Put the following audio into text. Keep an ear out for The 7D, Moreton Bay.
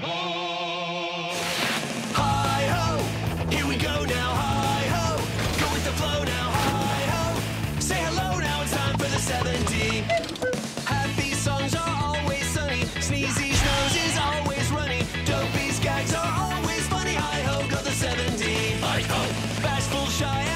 ho! Hi-ho! Here we go now, hi-ho! Go with the flow now, hi-ho! Say hello now, it's time for the 7D. Happy songs are always sunny. Sneezy nose is always runny. Dopey gags are always funny. Hi-ho, go the 7D. Hi-ho! Bashful, shy,